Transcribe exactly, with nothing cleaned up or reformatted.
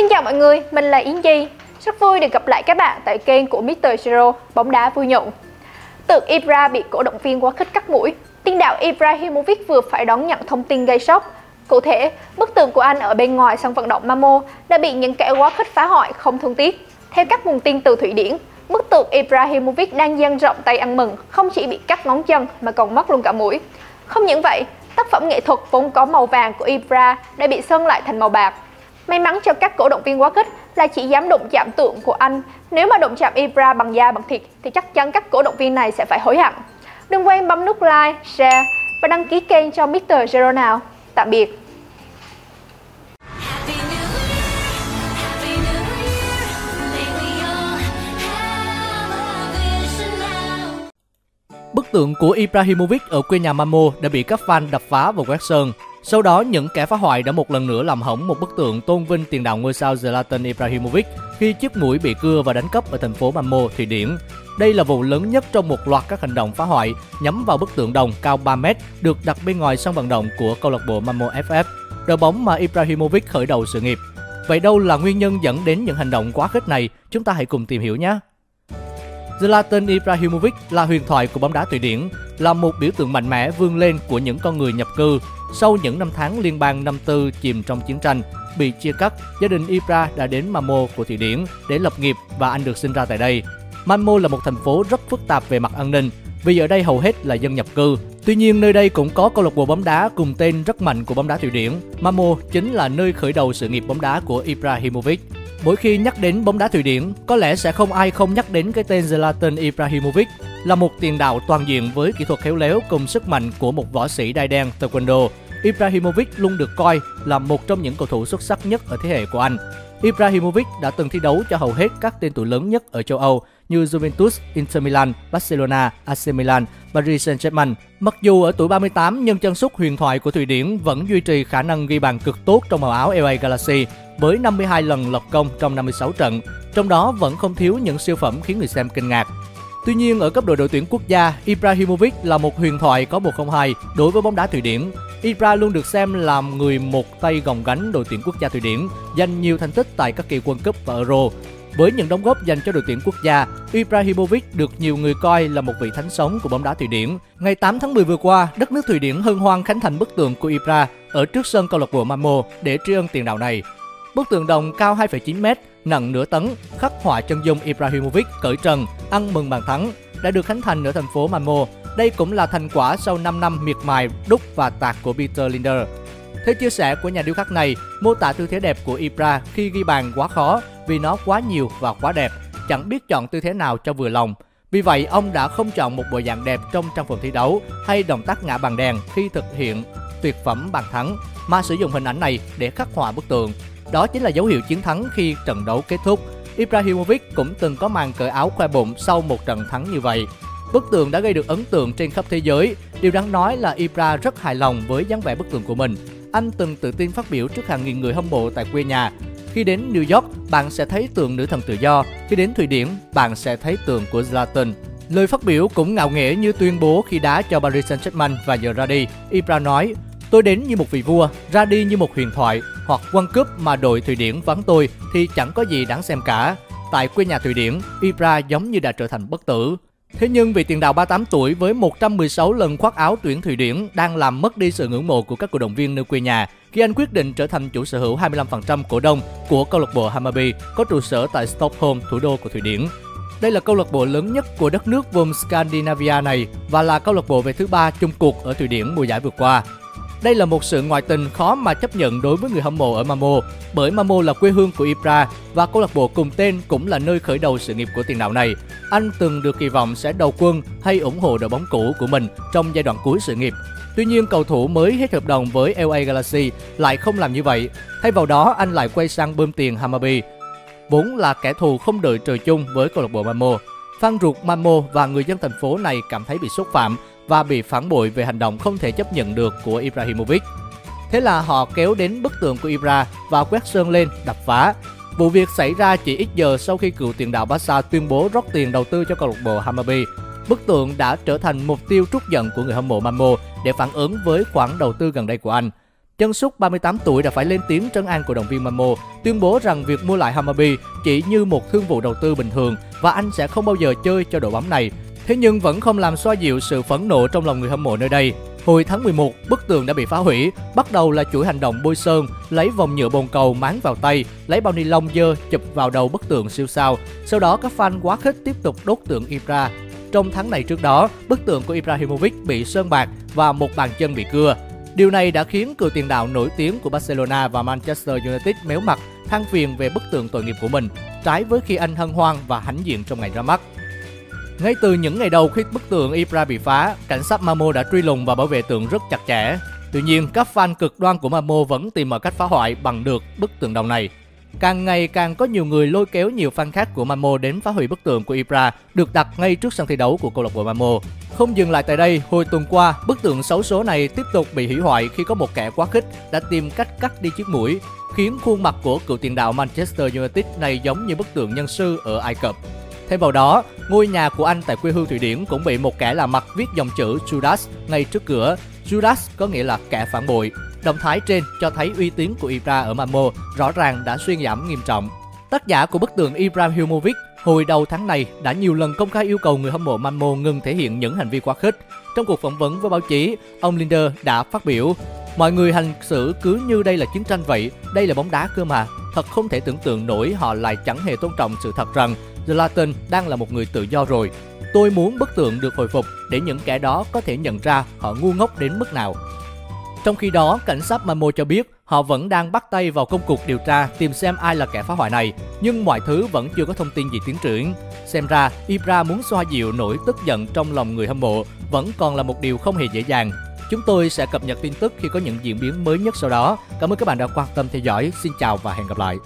Xin chào mọi người, mình là Yến Duy. Rất vui được gặp lại các bạn tại kênh của mít tơ Zero, bóng đá vui nhộn. Tượng Ibra bị cổ động viên quá khích cắt mũi. Tiền đạo Ibrahimovic vừa phải đón nhận thông tin gây sốc. Cụ thể, bức tường của anh ở bên ngoài sân vận động Malmö đã bị những kẻ quá khích phá hoại không thương tiếc. Theo các nguồn tin từ Thụy Điển, bức tượng Ibrahimovic đang dang rộng tay ăn mừng, không chỉ bị cắt ngón chân mà còn mất luôn cả mũi. Không những vậy, tác phẩm nghệ thuật vốn có màu vàng của Ibra đã bị sơn lại thành màu bạc. May mắn cho các cổ động viên quá khích là chỉ dám đụng chạm tượng của anh. Nếu mà đụng chạm Ibra bằng da bằng thịt thì chắc chắn các cổ động viên này sẽ phải hối hận. Đừng quên bấm nút like, share và đăng ký kênh cho mít tơ Zero nào. Tạm biệt! Bức tượng của Ibrahimovic ở quê nhà Malmö đã bị các fan đập phá và quét sơn. Sau đó, những kẻ phá hoại đã một lần nữa làm hỏng một bức tượng tôn vinh tiền đạo ngôi sao Zlatan Ibrahimovic khi chiếc mũi bị cưa và đánh cắp ở thành phố Malmö, Thụy Điển. Đây là vụ lớn nhất trong một loạt các hành động phá hoại nhắm vào bức tượng đồng cao ba mét được đặt bên ngoài sân vận động của câu lạc bộ Malmö ép ép, đội bóng mà Ibrahimovic khởi đầu sự nghiệp. Vậy đâu là nguyên nhân dẫn đến những hành động quá khích này? Chúng ta hãy cùng tìm hiểu nhé! Zlatan Ibrahimovic là huyền thoại của bóng đá Thụy Điển, là một biểu tượng mạnh mẽ vươn lên của những con người nhập cư. Sau những năm tháng liên bang năm tư chìm trong chiến tranh, bị chia cắt, gia đình Ibra đã đến Malmö của Thụy Điển để lập nghiệp và anh được sinh ra tại đây. Malmö là một thành phố rất phức tạp về mặt an ninh, vì ở đây hầu hết là dân nhập cư. Tuy nhiên, nơi đây cũng có câu lạc bộ bóng đá cùng tên rất mạnh của bóng đá Thụy Điển. Malmö chính là nơi khởi đầu sự nghiệp bóng đá của Ibrahimovic. Mỗi khi nhắc đến bóng đá Thụy Điển, có lẽ sẽ không ai không nhắc đến cái tên Zlatan Ibrahimovic, là một tiền đạo toàn diện với kỹ thuật khéo léo cùng sức mạnh của một võ sĩ đai đen Taekwondo. Ibrahimovic luôn được coi là một trong những cầu thủ xuất sắc nhất ở thế hệ của anh. Ibrahimovic đã từng thi đấu cho hầu hết các tên tuổi lớn nhất ở châu Âu như Juventus, Inter Milan, Barcelona, a xê Milan, Paris Saint-Germain. Mặc dù ở tuổi ba mươi tám, nhưng chân sút huyền thoại của Thụy Điển vẫn duy trì khả năng ghi bàn cực tốt trong màu áo lờ a Galaxy với năm mươi hai lần lập công trong năm mươi sáu trận, trong đó vẫn không thiếu những siêu phẩm khiến người xem kinh ngạc. Tuy nhiên, ở cấp độ đội tuyển quốc gia, Ibrahimovic là một huyền thoại có một không hai đối với bóng đá Thụy Điển. Ibra luôn được xem là người một tay gồng gánh đội tuyển quốc gia Thụy Điển, giành nhiều thành tích tại các kỳ World Cup và Euro. Với những đóng góp dành cho đội tuyển quốc gia, Ibrahimovic được nhiều người coi là một vị thánh sống của bóng đá Thụy Điển. Ngày tám tháng mười vừa qua, đất nước Thụy Điển hân hoan khánh thành bức tượng của Ibra ở trước sân câu lạc bộ Malmö để tri ân tiền đạo này. Bức tượng đồng cao hai phẩy chín mét, nặng nửa tấn, khắc họa chân dung Ibrahimovic cởi trần, ăn mừng bàn thắng, đã được khánh thành ở thành phố Malmö. Đây cũng là thành quả sau năm năm miệt mài đúc và tạc của Peter Lindner. Theo chia sẻ của nhà điêu khắc này, mô tả tư thế đẹp của Ibra khi ghi bàn quá khó vì nó quá nhiều và quá đẹp, chẳng biết chọn tư thế nào cho vừa lòng. Vì vậy, ông đã không chọn một bộ dạng đẹp trong trang phục thi đấu hay động tác ngã bàn đèn khi thực hiện tuyệt phẩm bàn thắng, mà sử dụng hình ảnh này để khắc họa bức tượng. Đó chính là dấu hiệu chiến thắng khi trận đấu kết thúc. Ibrahimovic cũng từng có màn cởi áo khoe bụng sau một trận thắng như vậy. Bức tượng đã gây được ấn tượng trên khắp thế giới. Điều đáng nói là Ibra rất hài lòng với dáng vẻ bức tượng của mình. Anh từng tự tin phát biểu trước hàng nghìn người hâm mộ tại quê nhà. Khi đến New York, bạn sẽ thấy tượng nữ thần tự do. Khi đến Thụy Điển, bạn sẽ thấy tượng của Zlatan. Lời phát biểu cũng ngạo nghễ như tuyên bố khi đá cho Paris Saint-Germain và giờ ra đi. Ibra nói, tôi đến như một vị vua, ra đi như một huyền thoại, hoặc World Cup mà đội Thụy Điển vắng tôi thì chẳng có gì đáng xem cả. Tại quê nhà Thụy Điển, Ibra giống như đã trở thành bất tử. Thế nhưng vị tiền đạo ba mươi tám tuổi với một trăm mười sáu lần khoác áo tuyển Thụy Điển đang làm mất đi sự ngưỡng mộ của các cổ động viên nơi quê nhà khi anh quyết định trở thành chủ sở hữu hai mươi lăm phần trăm cổ đông của câu lạc bộ Hammarby có trụ sở tại Stockholm, thủ đô của Thụy Điển. Đây là câu lạc bộ lớn nhất của đất nước vùng Scandinavia này và là câu lạc bộ về thứ ba chung cuộc ở Thụy Điển mùa giải vừa qua. Đây là một sự ngoại tình khó mà chấp nhận đối với người hâm mộ ở Malmö, bởi Malmö là quê hương của Ibra và câu lạc bộ cùng tên cũng là nơi khởi đầu sự nghiệp của tiền đạo này. Anh từng được kỳ vọng sẽ đầu quân hay ủng hộ đội bóng cũ của mình trong giai đoạn cuối sự nghiệp. Tuy nhiên, cầu thủ mới hết hợp đồng với lờ a Galaxy lại không làm như vậy. Thay vào đó, anh lại quay sang bơm tiền Hammarby, vốn là kẻ thù không đội trời chung với câu lạc bộ Malmö. Fan ruột Malmö và người dân thành phố này cảm thấy bị xúc phạm và bị phản bội về hành động không thể chấp nhận được của Ibrahimovic. Thế là họ kéo đến bức tượng của Ibra và quét sơn lên, đập phá. Vụ việc xảy ra chỉ ít giờ sau khi cựu tiền đạo Barca tuyên bố rót tiền đầu tư cho câu lạc bộ Hammarby. Bức tượng đã trở thành mục tiêu trút giận của người hâm mộ Malmö để phản ứng với khoản đầu tư gần đây của anh. Chân sút ba mươi tám tuổi đã phải lên tiếng trấn an cổ động viên Malmö, tuyên bố rằng việc mua lại Hammarby chỉ như một thương vụ đầu tư bình thường và anh sẽ không bao giờ chơi cho đội bóng này. Thế nhưng vẫn không làm xoa dịu sự phẫn nộ trong lòng người hâm mộ nơi đây. Hồi tháng mười một, bức tường đã bị phá hủy, bắt đầu là chuỗi hành động bôi sơn, lấy vòng nhựa bồn cầu máng vào tay, lấy bao ni lông dơ chụp vào đầu bức tường siêu sao. Sau đó các fan quá khích tiếp tục đốt tượng Ibra. Trong tháng này trước đó, bức tường của Ibrahimovic bị sơn bạc và một bàn chân bị cưa. Điều này đã khiến cựu tiền đạo nổi tiếng của Barcelona và Manchester United méo mặt, than phiền về bức tường tội nghiệp của mình, trái với khi anh hân hoan và hãnh diện trong ngày ra mắt. Ngay từ những ngày đầu khi bức tượng Ibra bị phá, cảnh sát Malmö đã truy lùng và bảo vệ tượng rất chặt chẽ. Tuy nhiên, các fan cực đoan của Malmö vẫn tìm mọi cách phá hoại bằng được bức tượng đồng này. Càng ngày càng có nhiều người lôi kéo nhiều fan khác của Malmö đến phá hủy bức tượng của Ibra được đặt ngay trước sân thi đấu của câu lạc bộ Malmö. Không dừng lại tại đây, hồi tuần qua, bức tượng xấu số này tiếp tục bị hủy hoại khi có một kẻ quá khích đã tìm cách cắt đi chiếc mũi, khiến khuôn mặt của cựu tiền đạo Manchester United này giống như bức tượng nhân sư ở Ai Cập. Thêm vào đó, ngôi nhà của anh tại quê hương Thụy Điển cũng bị một kẻ lạ mặt viết dòng chữ Judas ngay trước cửa. Judas có nghĩa là kẻ phản bội. Động thái trên cho thấy uy tín của Ibra ở Malmö rõ ràng đã suy giảm nghiêm trọng. Tác giả của bức tường Ibrahimovic hồi đầu tháng này đã nhiều lần công khai yêu cầu người hâm mộ Malmö ngừng thể hiện những hành vi quá khích. Trong cuộc phỏng vấn với báo chí, ông Lindner đã phát biểu: "Mọi người hành xử cứ như đây là chiến tranh vậy, đây là bóng đá cơ mà. Thật không thể tưởng tượng nổi họ lại chẳng hề tôn trọng sự thật rằng Zlatan đang là một người tự do rồi. Tôi muốn bức tượng được hồi phục để những kẻ đó có thể nhận ra họ ngu ngốc đến mức nào." Trong khi đó, cảnh sát Malmö cho biết họ vẫn đang bắt tay vào công cuộc điều tra tìm xem ai là kẻ phá hoại này, nhưng mọi thứ vẫn chưa có thông tin gì tiến triển. Xem ra, Ibra muốn xoa dịu nỗi tức giận trong lòng người hâm mộ vẫn còn là một điều không hề dễ dàng. Chúng tôi sẽ cập nhật tin tức khi có những diễn biến mới nhất sau đó. Cảm ơn các bạn đã quan tâm theo dõi. Xin chào và hẹn gặp lại.